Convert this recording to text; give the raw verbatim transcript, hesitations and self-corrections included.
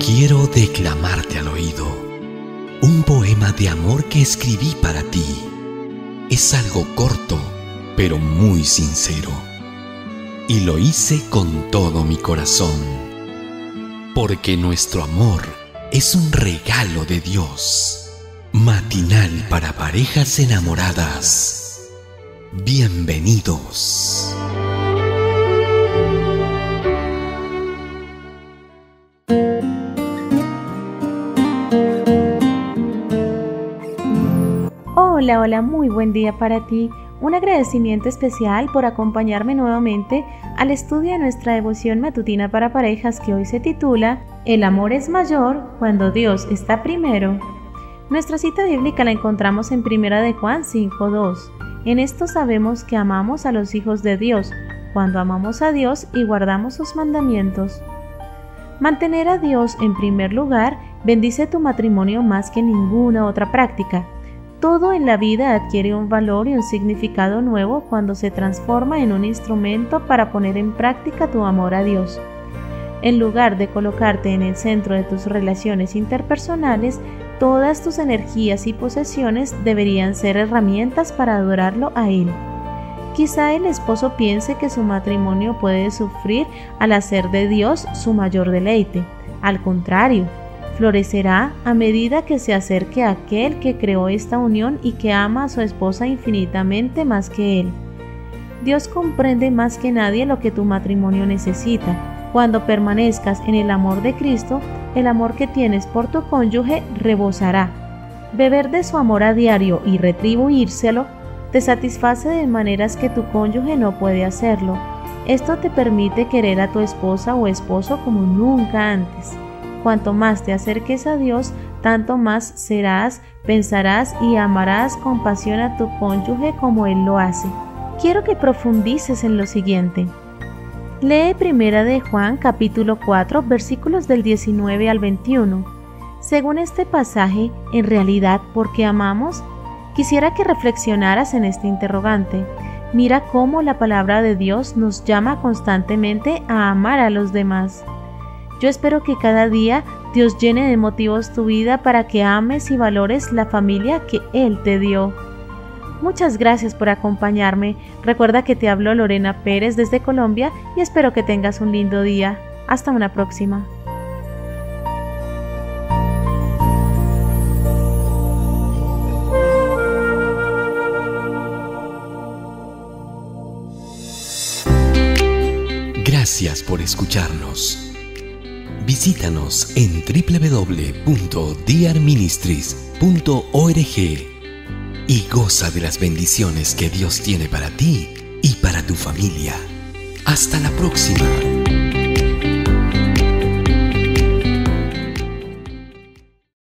Quiero declamarte al oído un poema de amor que escribí para ti. Es algo corto, pero muy sincero. Y lo hice con todo mi corazón. Porque nuestro amor es un regalo de Dios. Matinal para parejas enamoradas. Bienvenidos. Hola, hola, muy buen día para ti. Un agradecimiento especial por acompañarme nuevamente al estudio de nuestra devoción matutina para parejas que hoy se titula El amor es mayor cuando Dios está primero. Nuestra cita bíblica la encontramos en primera de Juan cinco dos. En esto sabemos que amamos a los hijos de Dios, cuando amamos a Dios y guardamos sus mandamientos. Mantener a Dios en primer lugar bendice tu matrimonio más que ninguna otra práctica. Todo en la vida adquiere un valor y un significado nuevo cuando se transforma en un instrumento para poner en práctica tu amor a Dios. En lugar de colocarte en el centro de tus relaciones interpersonales, todas tus energías y posesiones deberían ser herramientas para adorarlo a Él. Quizá el esposo piense que su matrimonio puede sufrir al hacer de Dios su mayor deleite. Al contrario, florecerá a medida que se acerque a aquel que creó esta unión y que ama a su esposa infinitamente más que él. Dios comprende más que nadie lo que tu matrimonio necesita. Cuando permanezcas en el amor de Cristo, el amor que tienes por tu cónyuge rebosará. Beber de su amor a diario y retribuírselo te satisface de maneras que tu cónyuge no puede hacerlo. Esto te permite querer a tu esposa o esposo como nunca antes. Cuanto más te acerques a Dios, tanto más serás, pensarás y amarás con pasión a tu cónyuge como Él lo hace. Quiero que profundices en lo siguiente. Lee primera de Juan capítulo cuatro versículos del diecinueve al veintiuno. Según este pasaje, en realidad, ¿por qué amamos? Quisiera que reflexionaras en este interrogante. Mira cómo la palabra de Dios nos llama constantemente a amar a los demás. Yo espero que cada día Dios llene de motivos tu vida para que ames y valores la familia que Él te dio. Muchas gracias por acompañarme. Recuerda que te habló Lorena Pérez desde Colombia y espero que tengas un lindo día. Hasta una próxima. Gracias por escucharnos. Visítanos en doble u doble u doble u punto d r ministries punto org y goza de las bendiciones que Dios tiene para ti y para tu familia. Hasta la próxima.